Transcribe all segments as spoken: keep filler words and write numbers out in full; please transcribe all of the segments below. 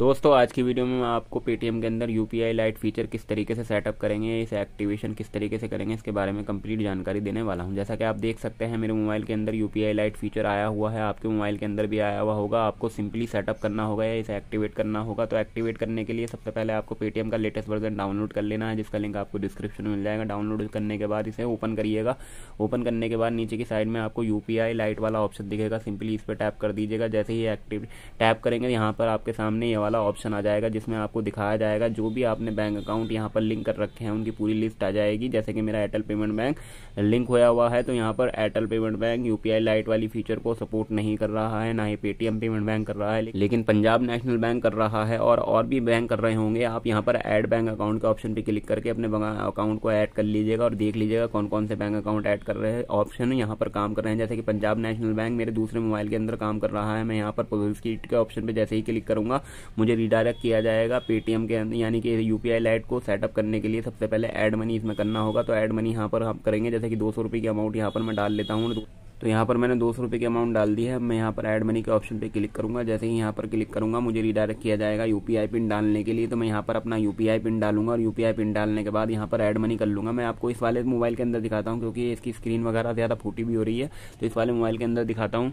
दोस्तों आज की वीडियो में आपको पेटीएम के अंदर यूपीआई लाइट फीचर किस तरीके से सेटअप करेंगे, इसे एक्टिवेशन किस तरीके से करेंगे, इसके बारे में कंप्लीट जानकारी देने वाला हूं। जैसा कि आप देख सकते हैं मेरे मोबाइल के अंदर यूपीआई लाइट फीचर आया हुआ है, आपके मोबाइल के अंदर भी आया हुआ होगा। आपको सिंपली सेटअप करना होगा या इसे एक्टिवेट करना होगा। तो एक्टिवेट करने के लिए सबसे पहले आपको पेटीएम का लेटेस्ट वर्जन डाउनलोड कर लेना है, जिसका लिंक आपको डिस्क्रिप्शन में मिल जाएगा। डाउनलोड करने के बाद इसे ओपन करिएगा। ओपन करने के बाद नीचे की साइड में आपको यूपीआई लाइट वाला ऑप्शन दिखेगा, सिंपली इस पर टैप कर दीजिएगा। जैसे ही एक्टिव टैप करेंगे यहाँ पर आपके सामने वाला ऑप्शन आ जाएगा, जिसमें आपको दिखाया जाएगा जो भी आपने बैंक अकाउंट यहां पर लिंक कर रखे हैं उनकी पूरी लिस्ट आ जाएगी। जैसे कि मेरा एयरटेल पेमेंट बैंक लिंक होया हुआ है, तो यहां पर Airtel payment bank UPI light वाली फीचर को सपोर्ट नहीं कर रहा है, ना ही पेटीएम पेमेंट बैंक कर रहा है, लेकिन पंजाब नेशनल बैंक कर रहा है और और भी बैंक कर रहे होंगे। आप यहाँ पर ऐड बैंक अकाउंट के ऑप्शन पर क्लिक करके अपने अकाउंट को ऐड कर लीजिएगा और देख लीजिएगा कौन कौन से बैंक अकाउंट ऐड कर रहे हैं, ऑप्शन यहाँ पर काम कर रहे हैं। जैसे कि पंजाब नेशनल बैंक मेरे दूसरे मोबाइल के अंदर काम कर रहा है। मैं यहाँ पर पब्लिसिटी के ऑप्शन पर जैसे ही क्लिक करूंगा मुझे रिडायरेक्ट किया जाएगा पेटीएम के अंदर, यानी कि यूपीआई लाइट को सेटअप करने के लिए सबसे पहले ऐड मनी इसमें करना होगा। तो ऐड मनी यहाँ पर हम करेंगे। जैसे कि दो सौ रुपये की अमाउंट यहाँ पर मैं डाल लेता हूँ, तो यहाँ पर मैंने दो सौ रुपये की अमाउंट डाल दी है। मैं यहाँ पर ऐड मनी के ऑप्शन पे क्लिक करूँगा। जैसे ही यहाँ पर क्लिक करूँगा मुझे रिडायरेक्ट किया जाएगा यूपीआई पिन डालने के लिए। तो मैं यहाँ पर अपना यूपीआई पिन डालूंगा और यूपीआई पिन डालने के बाद यहाँ पर ऐड मनी कर लूँगा। मैं आपको इस वाले मोबाइल के अंदर दिखाता हूँ, क्योंकि इसकी स्क्रीन वगैरह ज़्यादा फूटी भी हो रही है, तो इस वाले मोबाइल के अंदर दिखाता हूँ।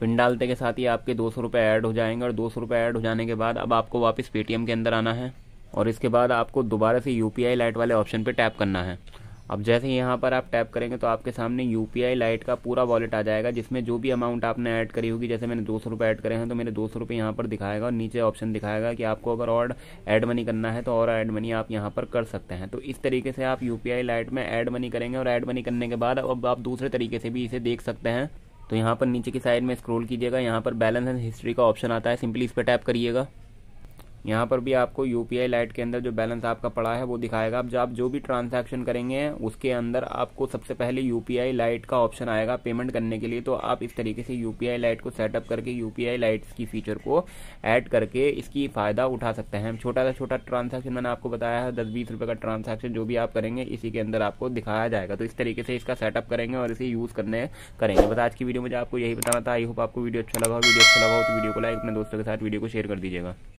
पिन डालते के साथ ही आपके दो सौ रुपये ऐड हो जाएंगे और दो सौ रुपये ऐड हो जाने के बाद अब आपको वापस पेटीएम के अंदर आना है और इसके बाद आपको दोबारा से यूपीआई लाइट वाले ऑप्शन पे टैप करना है। अब जैसे ही यहाँ पर आप टैप करेंगे तो आपके सामने यूपीआई लाइट का पूरा वॉलेट आ जाएगा, जिसमें जो भी अमाउंट आपने ऐड करी होगी। जैसे मैंने दो सौ रुपये ऐड करे हैं तो मेरे दो सौ रुपये यहाँ पर दिखाएगा और नीचे ऑप्शन दिखाएगा कि आपको अगर और ऐड मनी करना है तो और ऐड मनी आप यहाँ पर कर सकते हैं। तो इस तरीके से आप यूपीआई लाइट में ऐड मनी करेंगे और ऐड मनी करने के बाद अब आप दूसरे तरीके से भी इसे देख सकते हैं। तो यहाँ पर नीचे की साइड में स्क्रॉल कीजिएगा, यहाँ पर बैलेंस एंड हिस्ट्री का ऑप्शन आता है, सिंपली इस पर टैप करिएगा। यहाँ पर भी आपको यूपीआई लाइट के अंदर जो बैलेंस आपका पड़ा है वो दिखाएगा। अब जब आप जो भी ट्रांजैक्शन करेंगे उसके अंदर आपको सबसे पहले यूपीआई लाइट का ऑप्शन आएगा पेमेंट करने के लिए। तो आप इस तरीके से यूपीआई लाइट को सेटअप करके यूपीआई लाइट की फीचर को ऐड करके इसकी फ़ायदा उठा सकते हैं। छोटा सा छोटा ट्रांजैक्शन मैंने आपको बताया है, दस बीस रुपये का ट्रांजैक्शन जो भी आप करेंगे इसी के अंदर आपको दिखाया जाएगा। तो इस तरीके से इसका सेटअप करेंगे और इसे यूज़ करने करेंगे। बस आज की वीडियो मुझे आपको यही बताना था। आई होप आपको वीडियो अच्छा लगा हो। वीडियो अच्छा लगा हो तो वीडियो को लाइक, अपने दोस्तों के साथ वीडियो को शेयर कर दीजिएगा।